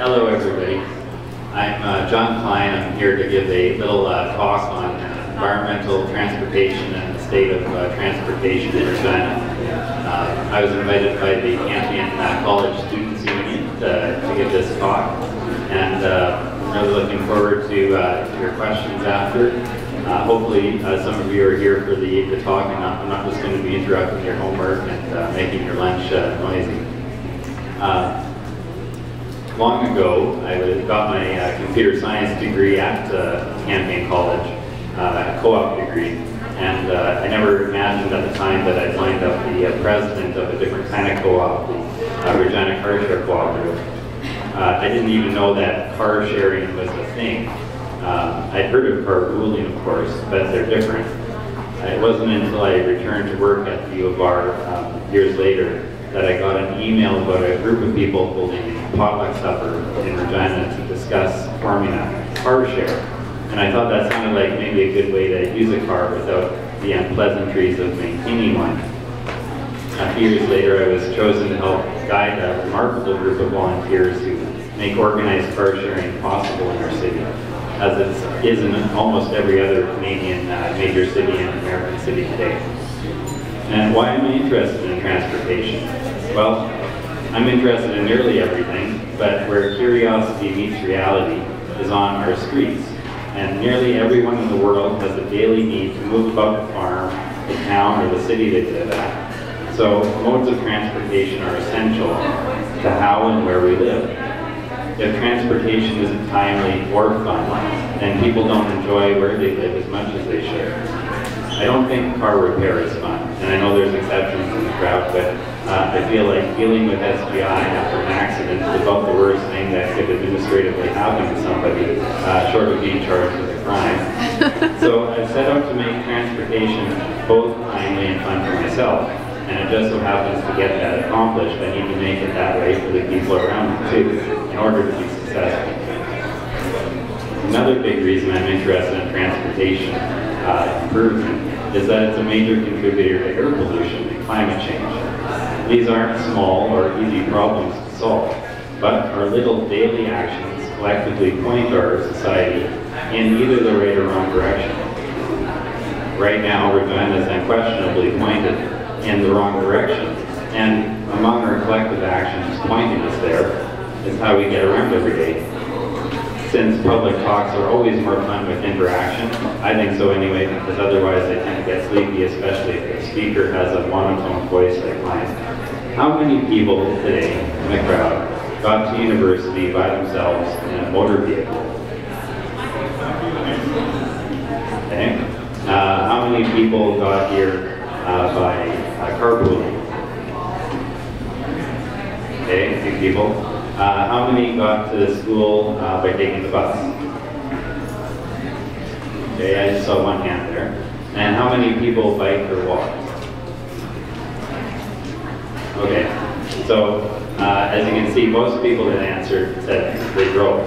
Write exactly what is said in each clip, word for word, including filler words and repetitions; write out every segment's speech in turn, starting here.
Hello, everybody. I'm uh, John Klein. I'm here to give a little uh, talk on uh, environmental transportation and the state of uh, transportation in Regina. Uh, I was invited by the Campion uh, College Students Union uh, to give this talk, and uh, I'm really looking forward to uh, your questions after. Uh, hopefully, uh, some of you are here for the, the talk, and not, I'm not just going to be interrupting your homework and uh, making your lunch uh, noisy. Uh, Long ago, I got my uh, computer science degree at uh, Campion College, uh, a co-op degree, and uh, I never imagined at the time that I'd lined up the uh, president of a different kind of co-op, the uh, Regina Car Share Co-operative. Uh, I didn't even know that car sharing was a thing. Uh, I'd heard of carpooling, of course, but they're different. It wasn't until I returned to work at the U of R um, years later that I got an email about a group of people holding potluck supper in Regina to discuss forming a car share. And I thought that sounded like maybe a good way to use a car without the unpleasantries of maintaining one. A few years later, I was chosen to help guide a remarkable group of volunteers who make organized car sharing possible in our city, as it is in almost every other Canadian uh, major city and American city today. And why am I interested in transportation? Well, I'm interested in nearly everything, but where curiosity meets reality is on our streets. And nearly everyone in the world has a daily need to move about the farm, the town, or the city they live at. So modes of transportation are essential to how and where we live. If transportation isn't timely or fun, then people don't enjoy where they live as much as they should. I don't think car repair is fun, and I know there's exceptions in the crowd, but Uh, I feel like dealing with S G I after an accident is about the worst thing that could administratively happen to somebody, uh, short of being charged with a crime. So I set out to make transportation both timely and fun for myself, and it just so happens to get that accomplished. I need to make it that way for the people around me too, in order to be successful. Another big reason I'm interested in transportation uh, improvement is that it's a major contributor to air pollution and climate change. These aren't small or easy problems to solve, but our little daily actions collectively point our society in either the right or wrong direction. Right now, Regina is unquestionably pointed in the wrong direction, and among our collective actions pointing us there is how we get around every day. Since public talks are always more fun with interaction, I think so anyway, because otherwise they tend to get sleepy, especially if the speaker has a monotone voice like mine. How many people today in the crowd got to university by themselves in a motor vehicle? Okay. Uh, how many people got here uh, by uh, carpooling? Okay, a few people. Uh, how many got to school uh, by taking the bus? Okay, I just saw one hand there. And how many people biked or walked? Okay, so uh, as you can see, most people that answered said they drove.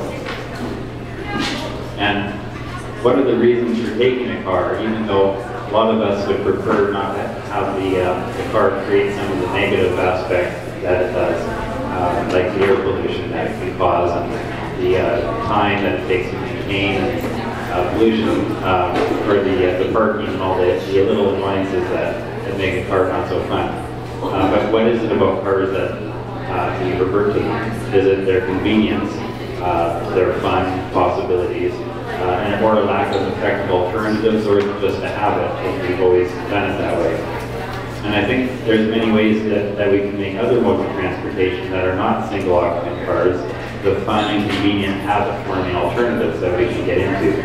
And what are the reasons for taking a car, even though a lot of us would prefer not to have the, uh, the car create some of the negative aspects that it does, uh, like the air pollution that it can cause and the uh, time that it takes to maintain and uh, pollution, uh, or the, uh, the parking and all the, the little annoyances that, that make a car not so fun. Uh, but what is it about cars that uh, you revert to? Is it their convenience, uh, their fun possibilities, uh, and or a lack of effective alternatives, or is it just a habit that we've always done it that way? And I think there's many ways that, that we can make other modes of transportation that are not single occupant cars the fun and convenient habit-forming alternatives that we can get into.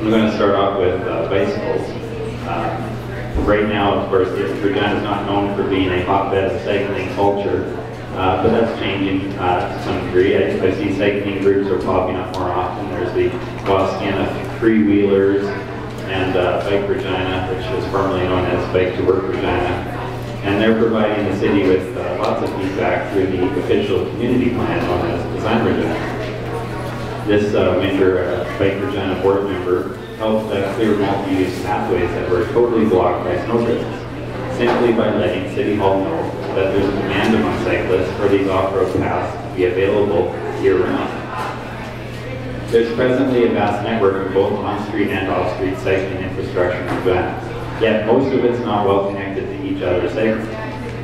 I'm going to start off with uh, bicycles. Uh, Right now, of course, Regina is not known for being a hotbed of cycling culture, uh, but that's changing uh, to some degree. I, I see cycling groups are popping up more often. There's the Boston Free Wheelers and uh, Bike Regina, which was formerly known as Bike to Work Regina, and they're providing the city with uh, lots of feedback through the official community plan known as Design Regina. This uh, winter, uh, Bike Regina board member helped uh, clear multi-use pathways that were totally blocked by snowdrifts, simply by letting City Hall know that there's a demand among cyclists for these off-road paths to be available year-round. There's presently a vast network of both on-street and off-street cycling infrastructure in Regina, yet most of it's not well connected to each other's cycling.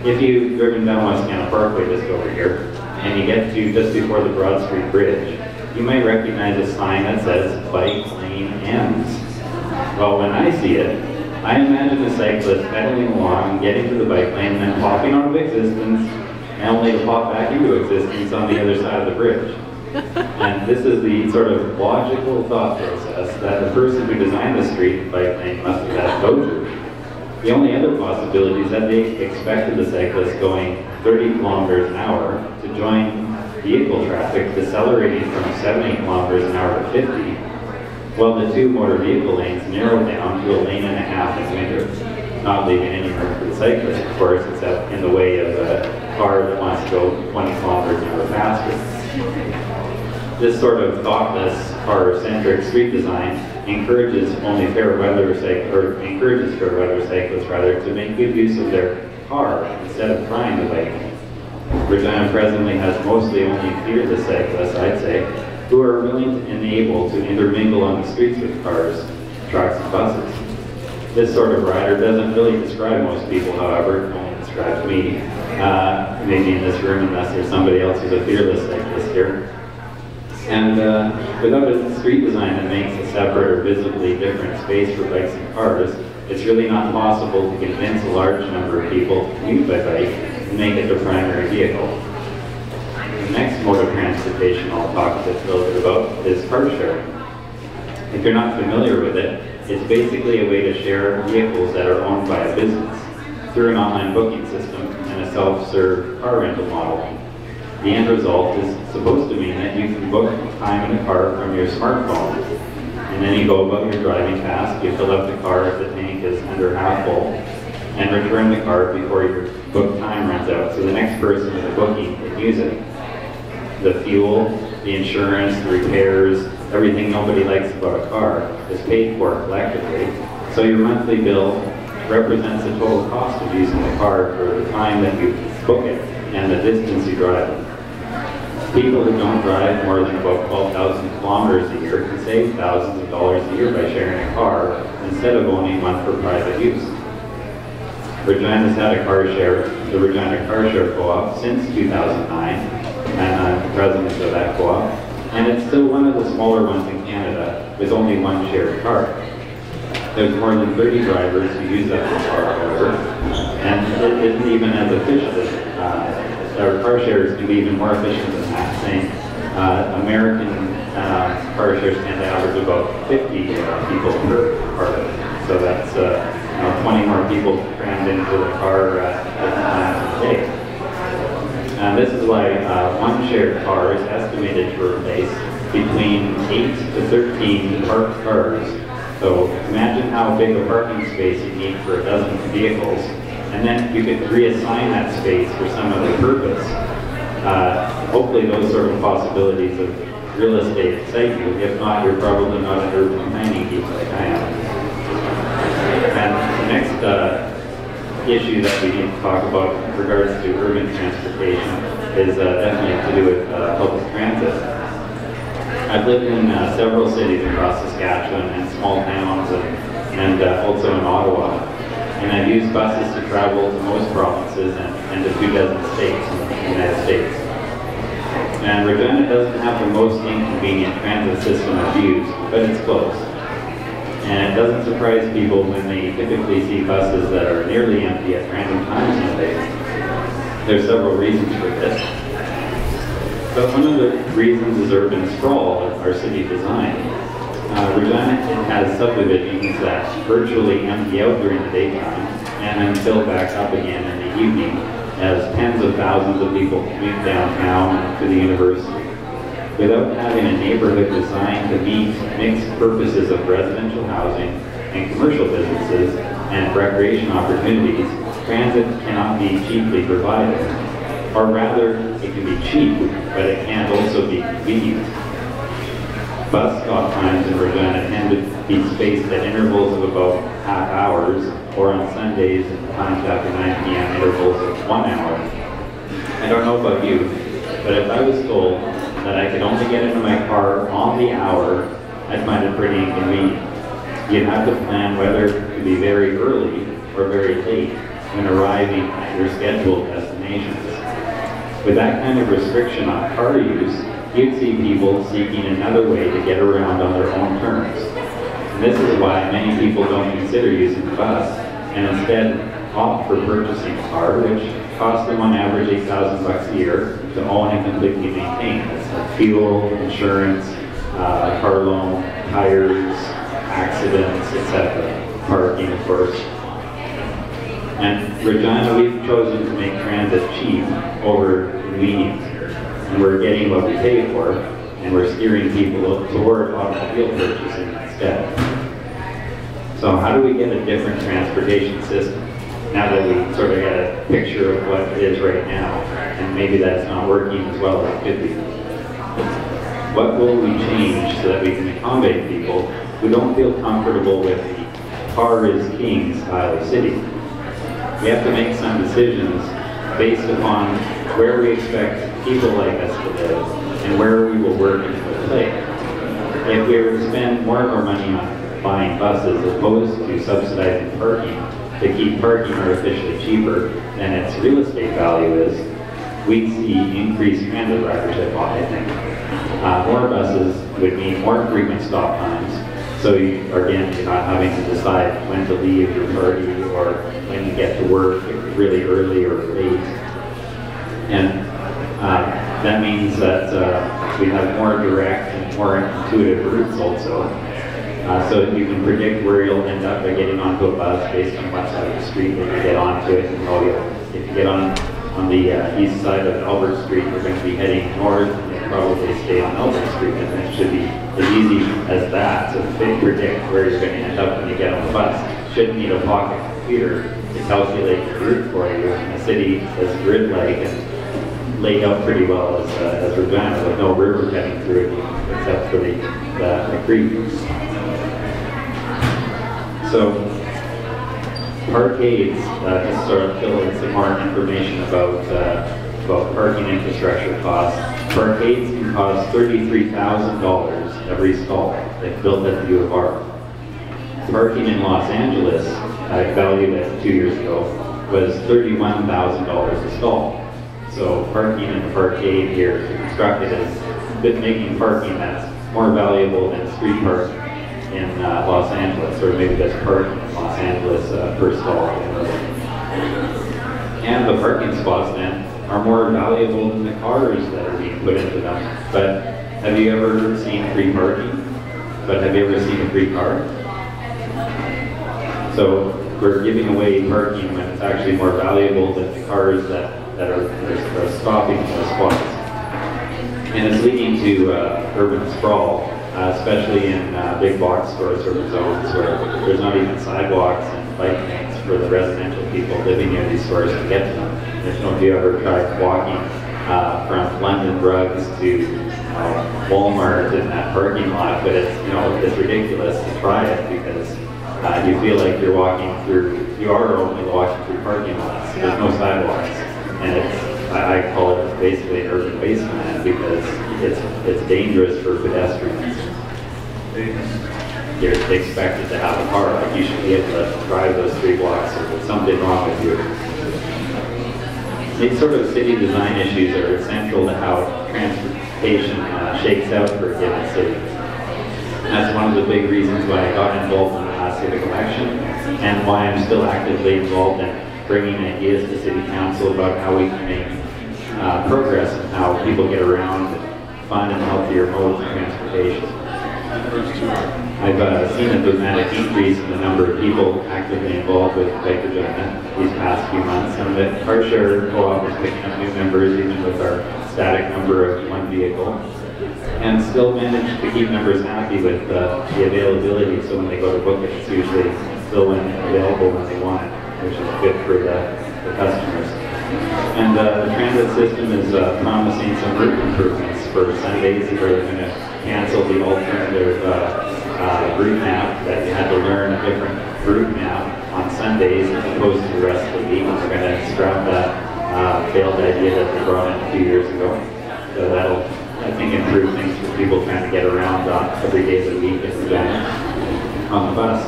If you've driven down West Canal Parkway just over here, and you get to just before the Broad Street Bridge, you might recognize a sign that says bike lane ends. Well, when I see it, I imagine the cyclist pedaling along, getting to the bike lane, and then popping out of existence, and only to pop back into existence on the other side of the bridge. And this is the sort of logical thought process that the person who designed the street and bike lane must have had to go through. The only other possibility is that they expected the cyclist going thirty kilometers an hour to join vehicle traffic decelerating from seventy kilometers an hour to fifty, while the two motor vehicle lanes narrow down to a lane and a half in winter, not leaving any room for the cyclist, of course, except in the way of a car that wants to go twenty kilometers an hour faster. This sort of thoughtless, car-centric street design encourages only fair weather cyclists, or encourages fair weather cyclists rather, to make good use of their car instead of trying to bike. Regina presently has mostly only fearless cyclists, I'd say, who are willing and able to intermingle on the streets with cars, trucks, and buses. This sort of rider doesn't really describe most people, however, it only describes me, uh, maybe in this room, unless there's somebody else who's a fearless cyclist here. And uh, without a street design that makes a separate or visibly different space for bikes and cars, it's really not possible to convince a large number of people to commute by bike and make it the primary vehicle. The next mode of transportation I'll talk a little bit about is car sharing. If you're not familiar with it, it's basically a way to share vehicles that are owned by a business through an online booking system and a self-serve car rental model. The end result is supposed to mean that you can book time in a car from your smartphone, and then you go about your driving task, you fill up the car if the tank is under half full, and return the car before your book time runs out, so the next person in the booking can use it. The fuel, the insurance, the repairs, everything nobody likes about a car is paid for collectively, so your monthly bill represents the total cost of using the car for the time that you book it and the distance you drive it. People who don't drive more than about twelve thousand kilometers a year can save thousands of dollars a year by sharing a car instead of owning one for private use. Regina's had a car share, the Regina Car Share Co-op, since two thousand nine, and I'm president of that co-op, and it's still one of the smaller ones in Canada with only one shared car. There's more than thirty drivers who use that car, however, and it isn't even as efficient. Uh, our car shares can be even more efficient than that, saying uh, American uh, car shares tend to average about fifty uh, people per car, so that's uh, You know, twenty more people crammed into the car uh, uh, today. Uh, this is why uh, one shared car is estimated to replace between eight to thirteen parked cars. So imagine how big a parking space you need for a dozen vehicles, and then you could reassign that space for some other purpose. Uh, hopefully those sort of possibilities of real estate excite you. If not, you're probably not an urban planning geek like I am. And the next uh, issue that we need to talk about in regards to urban transportation is uh, definitely to do with uh, public transit. I've lived in uh, several cities across Saskatchewan and small towns and, and uh, also in Ottawa. And I've used buses to travel to most provinces and, and to two dozen states in the United States. And Regina doesn't have the most inconvenient transit system I've used, but it's close. And it doesn't surprise people when they typically see buses that are nearly empty at random times nowadays. There's several reasons for this. But one of the reasons is urban sprawl, our city design. Uh, Regina has subdivisions that virtually empty out during the daytime and then fill back up again in the evening as tens of thousands of people commute downtown to the university. Without having a neighborhood designed to meet mixed purposes of residential housing and commercial businesses and recreation opportunities, transit cannot be cheaply provided. Or rather, it can be cheap, but it can't also be convenient. Bus stop times in Regina tend to be spaced at intervals of about half hours, or on Sundays, times after nine p m intervals of one hour. I don't know about you, but if I was told that I could only get into my car on the hour, I find it pretty inconvenient. You'd have to plan whether to be very early or very late when arriving at your scheduled destinations. With that kind of restriction on car use, you'd see people seeking another way to get around on their own terms. And this is why many people don't consider using the bus and instead opt for purchasing a car, which costs them on average eight thousand bucks a year to own and completely maintain. It's like fuel, insurance, uh, car loan, tires, accidents, et cetera. Parking, of course. And Regina, we've chosen to make transit cheap over convenience here. And we're getting what we pay for, and we're steering people toward automobile purchasing instead. So how do we get a different transportation system? Now that we sort of got a picture of what it is right now, and maybe that's not working as well as it could be. What will we change so that we can accommodate people who don't feel comfortable with the car is king style of city? We have to make some decisions based upon where we expect people like us to live and where we will work and play. If we were to spend more of our money on buying buses as opposed to subsidizing parking to keep parking artificially cheaper than its real estate value is, we'd see increased transit ridership, I think. Uh, more buses would mean more frequent stop times. So you, again, you're not having to decide when to leave your party or when you get to work really early or late. And uh, that means that uh, we have more direct and more intuitive routes also. Uh, so you can predict where you'll end up by getting onto a bus based on what side of the street that you get onto it. And oh, you'll, if you get on, on the uh, east side of Albert Street, you're going to be heading north. Probably stay on Albert Street, and it should be as easy as that to predict where you're going to end up when you get on the bus. Shouldn't need a pocket computer to calculate the route for you in a city as grid-like and laid out pretty well as, uh, as Regina, with no river cutting through it except for the, the, the creek. So, parkades uh, just sort of fill in some more information about uh, about parking infrastructure costs. Parkades can cost thirty-three thousand dollars every stall. They've built at the U of R. Parking in Los Angeles, I valued it two years ago, was thirty-one thousand dollars a stall. So parking in the parkade here is constructed as making parking that's more valuable than street parking in uh, Los Angeles, or maybe that's parking in Los Angeles uh, per stall. And the parking spots then are more valuable than the cars that are being put into them. But have you ever seen free parking? But have you ever seen a free car? So we're giving away parking when it's actually more valuable than the cars that, that, are, that are stopping those spots. And it's leading to uh, urban sprawl, uh, especially in uh, big box stores, urban zones, where there's not even sidewalks and bike lanes for the residential people living near these stores to get to them. I don't know if you ever tried walking uh, from London Drugs to uh, Walmart in that parking lot, but it's, you know, it's ridiculous to try it because uh, you feel like you're walking through, you are only walking through parking lots. There's no sidewalks, and it's, I, I call it basically an urban wasteland because it's it's dangerous for pedestrians. You're expected to have a car, like you should be able to drive those three blocks or there's something wrong with you. These sort of city design issues are essential to how transportation uh, shakes out for a given city. That's one of the big reasons why I got involved in the last civic election and why I'm still actively involved in bringing ideas to city council about how we can make uh, progress and how people get around and find and healthier modes of transportation. I've uh, seen a dramatic increase in the number of people actively involved with Bike Agenda these past few months, and the car share co-op is picking up new members even with our static number of one vehicle, and still manage to keep members happy with uh, the availability. So when they go to book it, it's usually still when available when they want it, which is good for the, the customers. And uh, the transit system is uh, promising some route improvements for Sundays where they're going to cancel the alternative uh, uh, route map that you had to learn a different route map on Sundays as opposed to the rest of the week. We're going to scrap that uh, failed idea that they brought in a few years ago. So that'll, I think in through things for people trying to get around on every day of the week and back on the bus.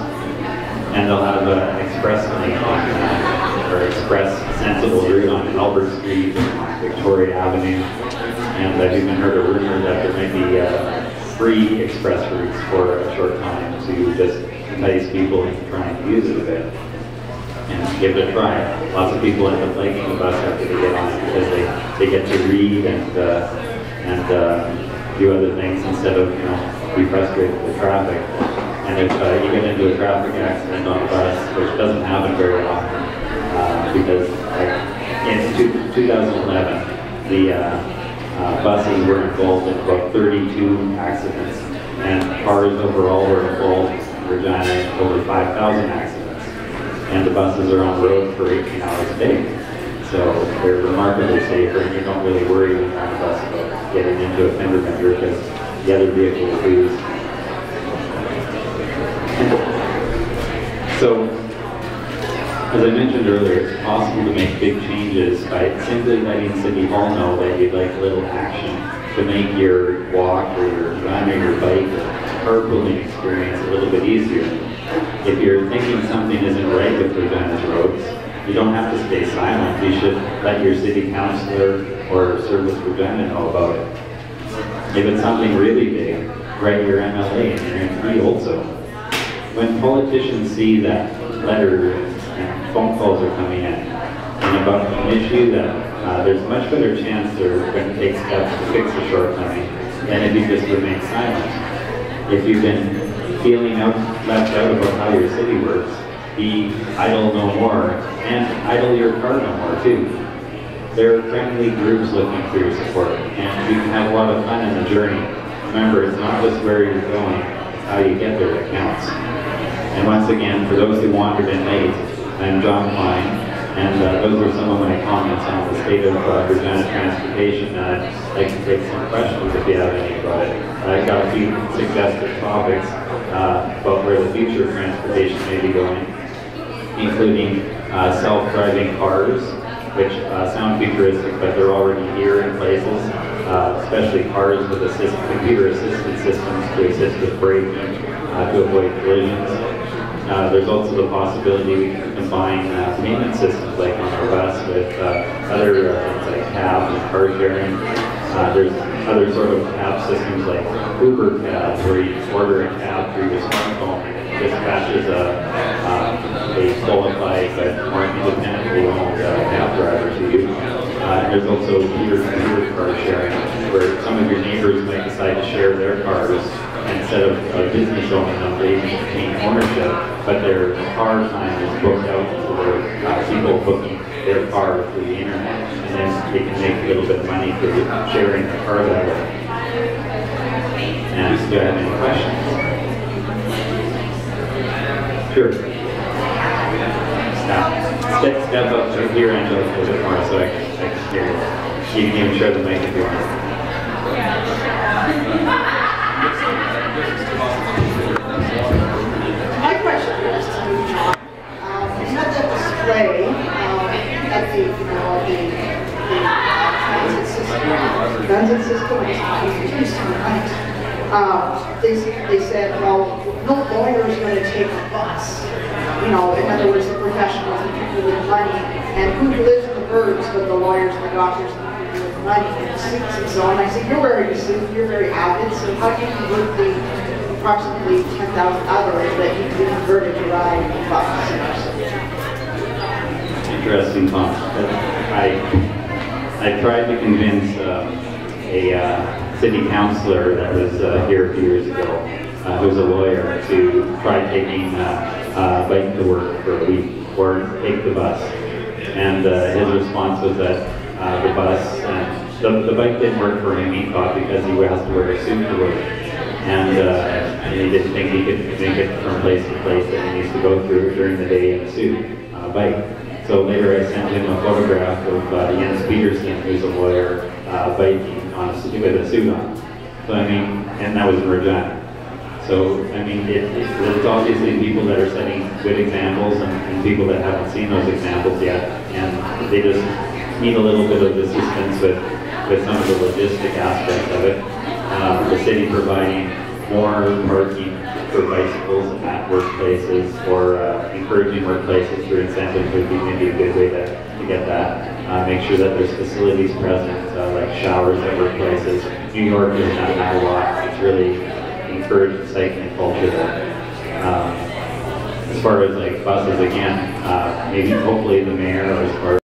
And they'll have a, an express lane on that, or express sensible route on Albert Street and Victoria Avenue. And I've even heard a rumor that there might be uh, free express routes for a short time to just entice people into trying to use it a bit and give it a try. Lots of people end up liking the bus after they get on it because they, they get to read and uh, and uh, do other things instead of, you know, be frustrated with traffic. And if uh, you get into a traffic accident on a bus, which doesn't happen very often, uh, because like, in two thousand eleven, the uh, uh, buses were involved in about thirty-two accidents, and cars overall were involved in Regina in over five thousand accidents. And the buses are on the road for eighteen hours a day. So they're remarkably safer, and you don't really worry when you're on a bus about getting into a fender bender because the other vehicle will lose. So, as I mentioned earlier, it's possible to make big changes by simply letting City Hall know that you'd like a little action to make your walk or your run or your bike or carpooling experience a little bit easier. If you're thinking something isn't right with Regina's roads, you don't have to stay silent. You should let your city councillor or Service Regina know about it. If it's something really big, write your M L A and your M P also. When politicians see that letters and phone calls are coming in and about an issue, that uh, there's a much better chance they're going to take steps to fix the shortcoming than if you just remain silent. If you've been feeling out, left out about how your city works, be idle no more, and idle your car no more too. There are friendly groups looking for your support, and you can have a lot of fun in the journey. Remember, it's not just where you're going, it's how you get there that counts. And once again, for those who wandered in late, I'm John Klein, and uh, those are some of my comments on the state of uh, Regina transportation, and I'd like to take some questions if you have any about it. I've got a few suggested topics Uh, about where the future of transportation may be going, including uh, self-driving cars, which uh, sound futuristic, but they're already here in places, uh, especially cars with assist computer-assisted systems to assist with braking, uh, to avoid collisions. Uh, there's also the possibility we can combine uh, payment systems like on our bus with uh, other uh, things like cab and car sharing. Uh, there's other sort of cab systems like Uber Cab, where you order a cab through your smartphone and it dispatches a, uh, a qualified but more independently owned uh, cab driver to you. Uh, and there's also peer-to-peer car sharing, where some of your neighbors might decide to share their cars instead of a business owning them. They maintain ownership, but their car time is booked out for uh, people booking their car through the internet, and then they can make a little bit of money through sharing the car that way. And do you have any questions? Sure. Stop. Step, step up to here and a little bit more so I can, I can hear you. You can even show the mic if you want. My question is to um, you had that display at the, you know, the transit system, transit system is reduced in price. Uh, they, they said, well, no lawyer is going to take a bus. You know, in other words, the professionals and people with money. And who lives in the burbs but the lawyers and the doctors and the people with money and suits and so on. I said, you're wearing a suit, you're very avid, so how do you convert the approximately ten thousand others that you can convert it to ride a bus? Interesting concept. I tried to convince um, a uh, city councillor that was uh, here a few years ago, uh, who's a lawyer, to try taking uh, uh, bike to work for a week, or take the bus. And uh, his response was that uh, the bus, uh, the, the bike didn't work for him, he thought, because he has to wear a suit to work. And, uh, and he didn't think he could make it from place to place that he needs to go through during the day in a suit on a bike. So later I sent him a photograph of uh, Jens Peterson, who's a lawyer, uh, biking on a, with a suit on. So I mean, and that was in Regina. So I mean, it, it, it's obviously people that are setting good examples and, and people that haven't seen those examples yet, and they just need a little bit of assistance with, with some of the logistic aspects of it. uh, the city providing more parking for bicycles at workplaces, or uh, encouraging workplaces through incentives would be maybe a good way to, to get that. Uh, make sure that there's facilities present, uh, like showers at workplaces. New York is not that a lot. It's really encouraged cycling culture there. Um, as far as like buses, again, uh, maybe hopefully the mayor, or as far